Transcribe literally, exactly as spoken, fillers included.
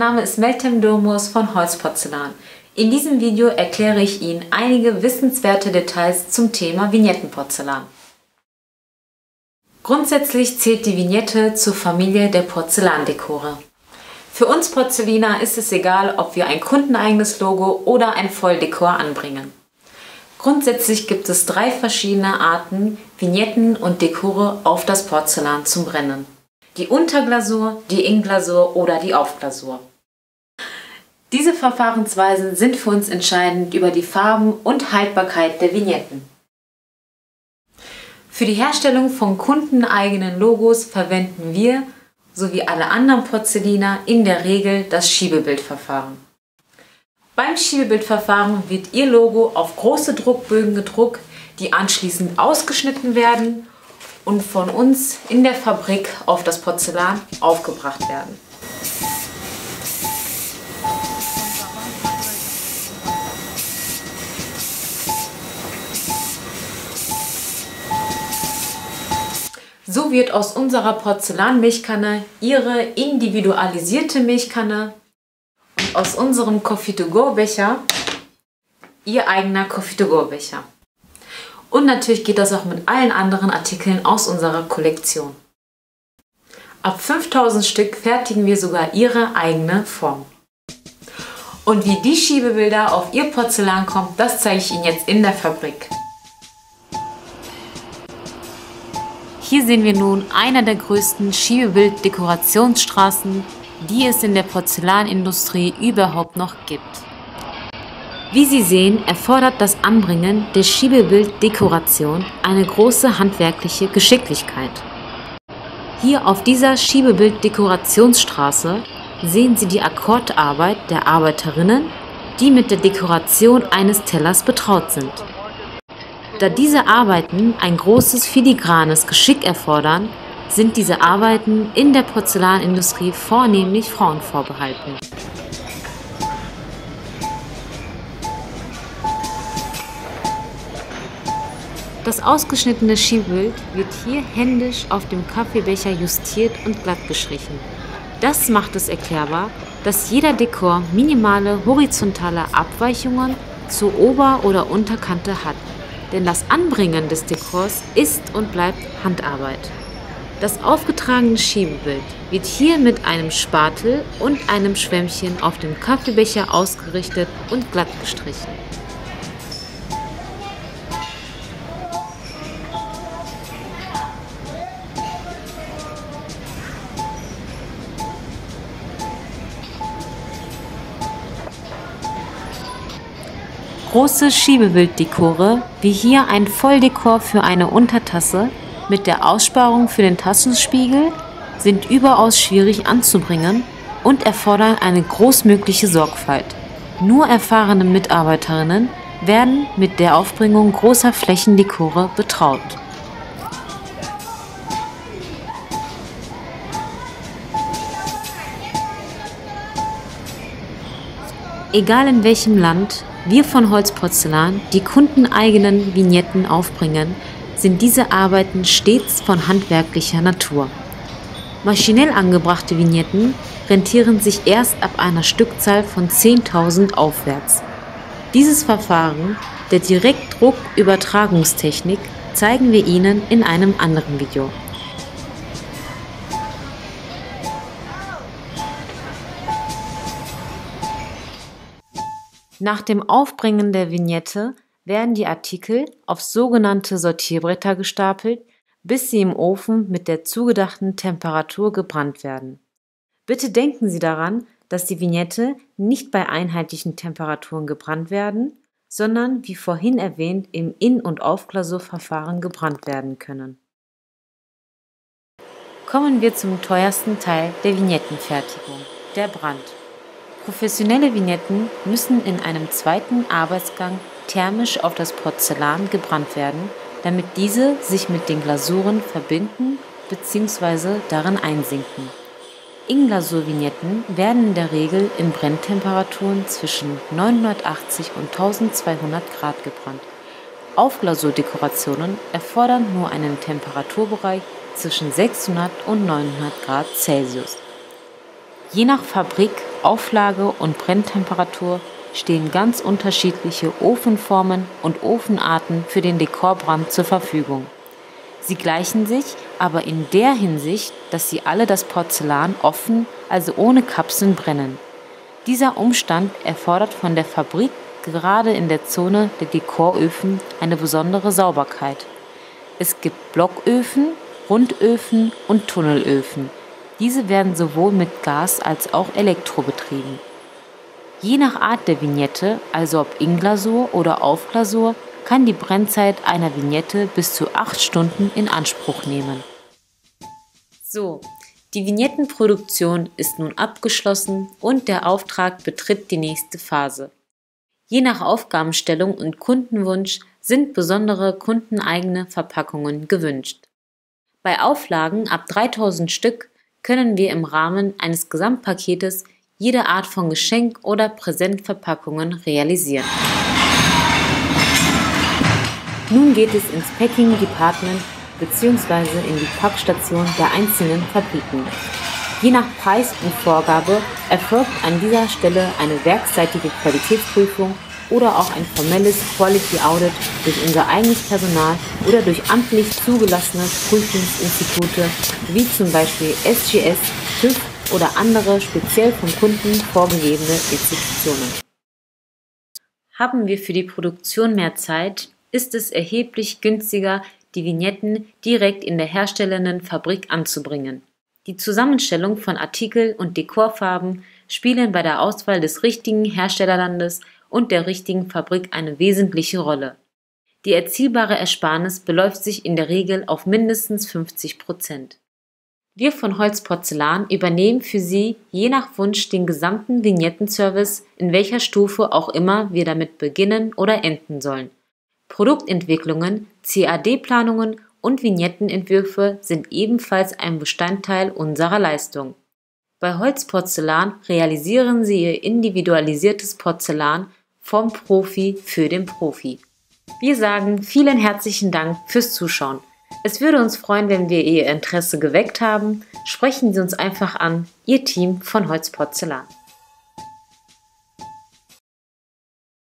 Name ist Meltem Dürmus von Holst Porzellan. In diesem Video erkläre ich Ihnen einige wissenswerte Details zum Thema Vignettenporzellan. Grundsätzlich zählt die Vignette zur Familie der Porzellandekore. Für uns Porzelliner ist es egal, ob wir ein kundeneigenes Logo oder ein Volldekor anbringen. Grundsätzlich gibt es drei verschiedene Arten, Vignetten und Dekore auf das Porzellan zum Brennen. Die Unterglasur, die Inglasur oder die Aufglasur. Diese Verfahrensweisen sind für uns entscheidend über die Farben und Haltbarkeit der Vignetten. Für die Herstellung von kundeneigenen Logos verwenden wir, sowie alle anderen Porzelliner, in der Regel das Schiebebildverfahren. Beim Schiebebildverfahren wird Ihr Logo auf große Druckbögen gedruckt, die anschließend ausgeschnitten werden und von uns in der Fabrik auf das Porzellan aufgebracht werden. So wird aus unserer Porzellanmilchkanne Ihre individualisierte Milchkanne und aus unserem Coffee-to-go-Becher Ihr eigener Coffee-to-go-Becher. Und natürlich geht das auch mit allen anderen Artikeln aus unserer Kollektion. Ab fünftausend Stück fertigen wir sogar Ihre eigene Form. Und wie die Schiebebilder auf Ihr Porzellan kommen, das zeige ich Ihnen jetzt in der Fabrik. Hier sehen wir nun eine der größten Schiebebilddekorationsstraßen, die es in der Porzellanindustrie überhaupt noch gibt. Wie Sie sehen, erfordert das Anbringen der Schiebebilddekoration eine große handwerkliche Geschicklichkeit. Hier auf dieser Schiebebilddekorationsstraße sehen Sie die Akkordarbeit der Arbeiterinnen, die mit der Dekoration eines Tellers betraut sind. Da diese Arbeiten ein großes filigranes Geschick erfordern, sind diese Arbeiten in der Porzellanindustrie vornehmlich Frauen vorbehalten. Das ausgeschnittene Schiebebild wird hier händisch auf dem Kaffeebecher justiert und glatt gestrichen. Das macht es erklärbar, dass jeder Dekor minimale horizontale Abweichungen zur Ober- oder Unterkante hat. Denn das Anbringen des Dekors ist und bleibt Handarbeit. Das aufgetragene Schiebebild wird hier mit einem Spatel und einem Schwämmchen auf dem Kaffeebecher ausgerichtet und glatt gestrichen. Große Schiebebilddekore, wie hier ein Volldekor für eine Untertasse mit der Aussparung für den Tassenspiegel, sind überaus schwierig anzubringen und erfordern eine großmögliche Sorgfalt. Nur erfahrene Mitarbeiterinnen werden mit der Aufbringung großer Flächendekore betraut. Egal in welchem Land wir von Holst Porzellan die kundeneigenen Vignetten aufbringen, sind diese Arbeiten stets von handwerklicher Natur. Maschinell angebrachte Vignetten rentieren sich erst ab einer Stückzahl von zehntausend aufwärts. Dieses Verfahren der Direktdruckübertragungstechnik zeigen wir Ihnen in einem anderen Video. Nach dem Aufbringen der Vignette werden die Artikel auf sogenannte Sortierbretter gestapelt, bis sie im Ofen mit der zugedachten Temperatur gebrannt werden. Bitte denken Sie daran, dass die Vignette nicht bei einheitlichen Temperaturen gebrannt werden, sondern wie vorhin erwähnt im In- und Aufglasurverfahren gebrannt werden können. Kommen wir zum teuersten Teil der Vignettenfertigung, der Brand. Professionelle Vignetten müssen in einem zweiten Arbeitsgang thermisch auf das Porzellan gebrannt werden, damit diese sich mit den Glasuren verbinden bzw. darin einsinken. Inglasurvignetten werden in der Regel in Brenntemperaturen zwischen neunhundertachtzig und eintausendzweihundert Grad gebrannt. Aufglasurdekorationen erfordern nur einen Temperaturbereich zwischen sechshundert und neunhundert Grad Celsius. Je nach Fabrik, Auflage und Brenntemperatur stehen ganz unterschiedliche Ofenformen und Ofenarten für den Dekorbrand zur Verfügung. Sie gleichen sich aber in der Hinsicht, dass sie alle das Porzellan offen, also ohne Kapseln, brennen. Dieser Umstand erfordert von der Fabrik gerade in der Zone der Dekoröfen eine besondere Sauberkeit. Es gibt Blocköfen, Rundöfen und Tunnelöfen. Diese werden sowohl mit Gas als auch Elektro betrieben. Je nach Art der Vignette, also ob Inglasur oder Aufglasur, kann die Brennzeit einer Vignette bis zu acht Stunden in Anspruch nehmen. So, die Vignettenproduktion ist nun abgeschlossen und der Auftrag betritt die nächste Phase. Je nach Aufgabenstellung und Kundenwunsch sind besondere kundeneigene Verpackungen gewünscht. Bei Auflagen ab dreitausend Stück können wir im Rahmen eines Gesamtpaketes jede Art von Geschenk- oder Präsentverpackungen realisieren. Nun geht es ins Packing Department bzw. in die Packstation der einzelnen Fabriken. Je nach Preis und Vorgabe erfolgt an dieser Stelle eine werksseitige Qualitätsprüfung oder auch ein formelles Quality Audit durch unser eigenes Personal oder durch amtlich zugelassene Prüfungsinstitute wie zum Beispiel S G S, TÜV oder andere speziell vom Kunden vorgegebene Institutionen. Haben wir für die Produktion mehr Zeit, ist es erheblich günstiger, die Vignetten direkt in der herstellenden Fabrik anzubringen. Die Zusammenstellung von Artikel und Dekorfarben spielen bei der Auswahl des richtigen Herstellerlandes und der richtigen Fabrik eine wesentliche Rolle. Die erzielbare Ersparnis beläuft sich in der Regel auf mindestens fünfzig Prozent. Wir von Holst Porzellan übernehmen für Sie je nach Wunsch den gesamten Vignettenservice, in welcher Stufe auch immer wir damit beginnen oder enden sollen. Produktentwicklungen, C A D-Planungen und Vignettenentwürfe sind ebenfalls ein Bestandteil unserer Leistung. Bei Holst Porzellan realisieren Sie Ihr individualisiertes Porzellan vom Profi für den Profi. Wir sagen vielen herzlichen Dank fürs Zuschauen. Es würde uns freuen, wenn wir Ihr Interesse geweckt haben. Sprechen Sie uns einfach an, Ihr Team von Holst Porzellan.